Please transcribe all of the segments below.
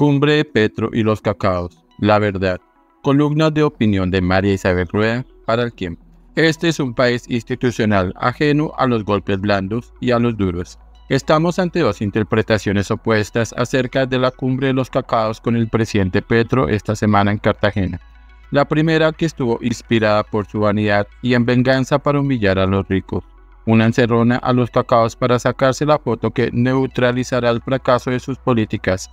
Cumbre de Petro y los cacaos, la verdad. Columna de opinión de María Isabel Rueda para El Tiempo. Este es un país institucional ajeno a los golpes blandos y a los duros. Estamos ante dos interpretaciones opuestas acerca de la cumbre de los cacaos con el presidente Petro esta semana en Cartagena. La primera, que estuvo inspirada por su vanidad y en venganza para humillar a los ricos. Una encerrona a los cacaos para sacarse la foto que neutralizará el fracaso de sus políticas,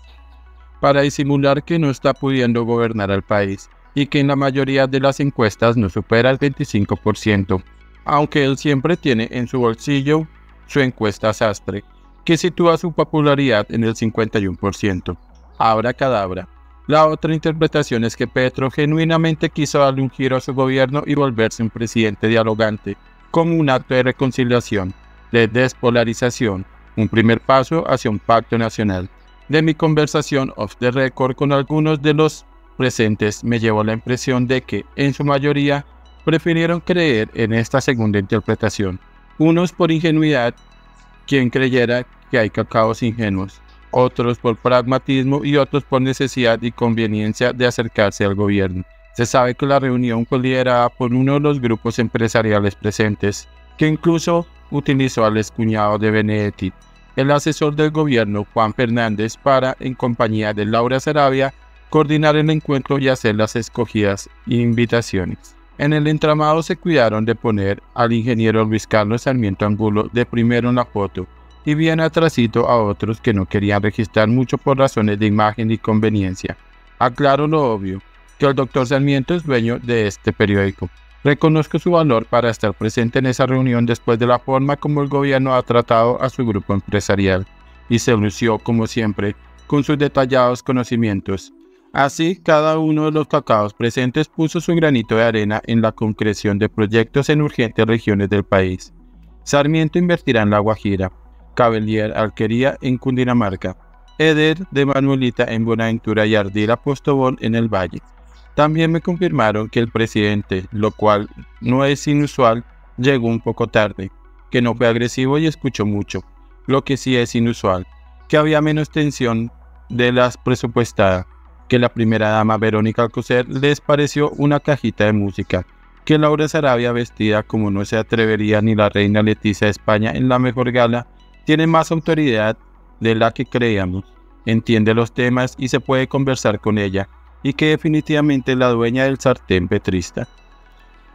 para disimular que no está pudiendo gobernar al país y que en la mayoría de las encuestas no supera el 25%, aunque él siempre tiene en su bolsillo su encuesta sastre, que sitúa su popularidad en el 51%. Abracadabra. La otra interpretación es que Petro genuinamente quiso darle un giro a su gobierno y volverse un presidente dialogante, como un acto de reconciliación, de despolarización, un primer paso hacia un pacto nacional. De mi conversación off the record con algunos de los presentes me llevó la impresión de que, en su mayoría, prefirieron creer en esta segunda interpretación. Unos por ingenuidad, quien creyera que hay cacaos ingenuos, otros por pragmatismo y otros por necesidad y conveniencia de acercarse al gobierno. Se sabe que la reunión fue liderada por uno de los grupos empresariales presentes, que incluso utilizó al excuñado de Benedetti, el asesor del gobierno Juan Fernández, para, en compañía de Laura Sarabia, coordinar el encuentro y hacer las escogidas invitaciones. En el entramado se cuidaron de poner al ingeniero Luis Carlos Sarmiento Angulo de primero en la foto, y bien atrasito a otros que no querían registrar mucho por razones de imagen y conveniencia. Aclaro lo obvio, que el doctor Sarmiento es dueño de este periódico. Reconozco su valor para estar presente en esa reunión después de la forma como el gobierno ha tratado a su grupo empresarial, y se lució, como siempre, con sus detallados conocimientos. Así, cada uno de los cacaos presentes puso su granito de arena en la concreción de proyectos en urgentes regiones del país. Sarmiento invertirá en La Guajira, Cavallier, Alquería en Cundinamarca, Eder de Manuelita en Buenaventura y Ardila Postobón en el Valle. También me confirmaron que el presidente, lo cual no es inusual, llegó un poco tarde, que no fue agresivo y escuchó mucho, lo que sí es inusual, que había menos tensión de las presupuestadas, que la primera dama Verónica Alcocer les pareció una cajita de música, que Laura Sarabia, vestida como no se atrevería ni la reina Letizia de España en la mejor gala, tiene más autoridad de la que creíamos, entiende los temas y se puede conversar con ella, y que definitivamente es la dueña del sartén petrista.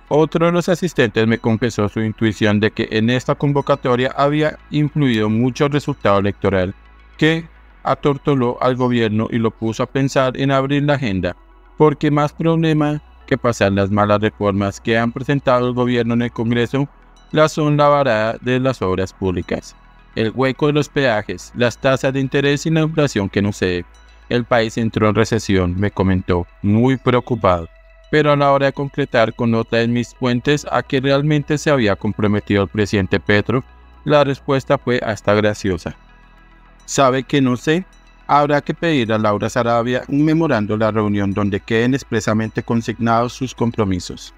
Otro de los asistentes me confesó su intuición de que en esta convocatoria había influido mucho el resultado electoral, que atortoló al gobierno y lo puso a pensar en abrir la agenda, porque más problema que pasar las malas reformas que han presentado el gobierno en el Congreso, las son la varada de las obras públicas, el hueco de los peajes, las tasas de interés y la inflación que no cede. El país entró en recesión, me comentó, muy preocupado, pero a la hora de concretar con otra de mis fuentes a que realmente se había comprometido el presidente Petro, la respuesta fue hasta graciosa. ¿Sabe que no sé? Habrá que pedir a Laura Sarabia un memorando de la reunión donde queden expresamente consignados sus compromisos.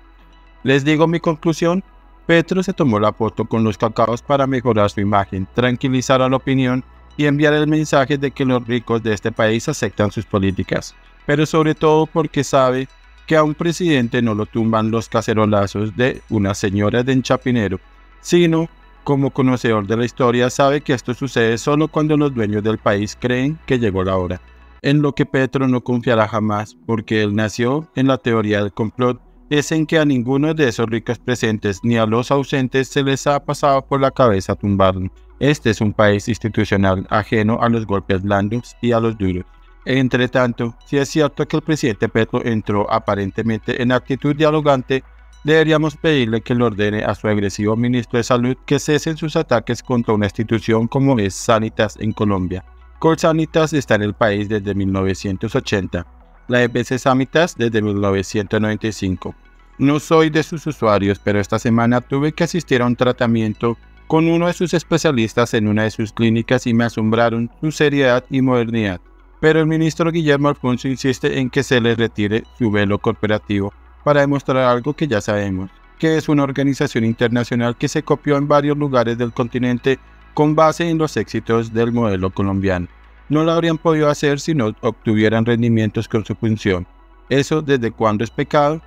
Les digo mi conclusión, Petro se tomó la foto con los cacaos para mejorar su imagen, tranquilizar a la opinión y enviar el mensaje de que los ricos de este país aceptan sus políticas, pero sobre todo porque sabe que a un presidente no lo tumban los cacerolazos de una señora de Enchapinero, sino, como conocedor de la historia, sabe que esto sucede solo cuando los dueños del país creen que llegó la hora, en lo que Petro no confiará jamás, porque él nació en la teoría del complot, es en que a ninguno de esos ricos presentes ni a los ausentes se les ha pasado por la cabeza tumbarlo. Este es un país institucional ajeno a los golpes blandos y a los duros. Entre tanto, si es cierto que el presidente Petro entró aparentemente en actitud dialogante, deberíamos pedirle que le ordene a su agresivo ministro de Salud que cesen sus ataques contra una institución como es Sanitas en Colombia. Colsanitas está en el país desde 1980, la EPS Sanitas desde 1995. No soy de sus usuarios, pero esta semana tuve que asistir a un tratamiento con uno de sus especialistas en una de sus clínicas y me asombraron su seriedad y modernidad, pero el ministro Guillermo Alfonso insiste en que se le retire su velo corporativo para demostrar algo que ya sabemos, que es una organización internacional que se copió en varios lugares del continente con base en los éxitos del modelo colombiano. no la habrían podido hacer si no obtuvieran rendimientos con su función. ¿Eso desde cuándo es pecado?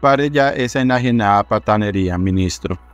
Pare ya esa enajenada patanería, ministro.